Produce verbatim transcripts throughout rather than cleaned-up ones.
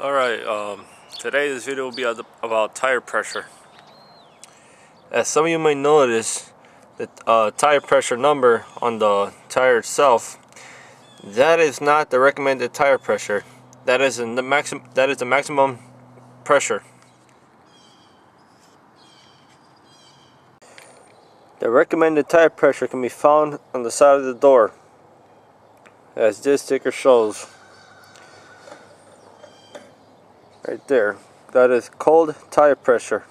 Alright, um, today this video will be about tire pressure. As some of you may notice, the uh, tire pressure number on the tire itself, that is not the recommended tire pressure. That is, in the, maxim that is the maximum pressure. The recommended tire pressure can be found on the side of the door, as this sticker shows. Right there, that is cold tire pressure,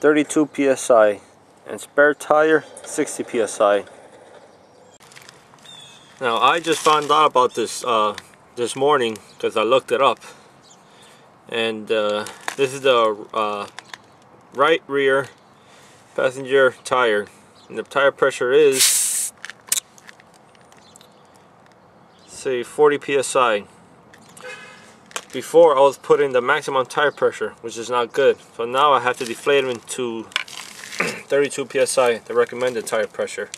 thirty-two P S I, and spare tire, sixty P S I. Now I just found out about this uh, this morning because I looked it up, and uh, this is the uh, right rear passenger tire, and the tire pressure is, say, forty P S I. Before I was putting the maximum tire pressure, which is not good. So now I have to deflate them to thirty-two P S I, the recommended tire pressure.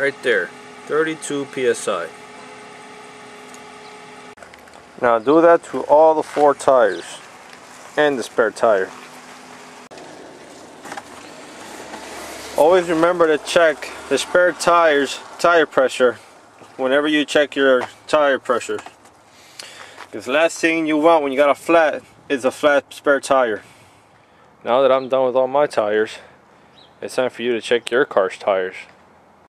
Right there, thirty-two P S I. Now do that to all the four tires and the spare tire. Always remember to check the spare tire's tire pressure whenever you check your tire pressure, because the last thing you want when you got a flat is a flat spare tire. Now that I'm done with all my tires, it's time for you to check your car's tires.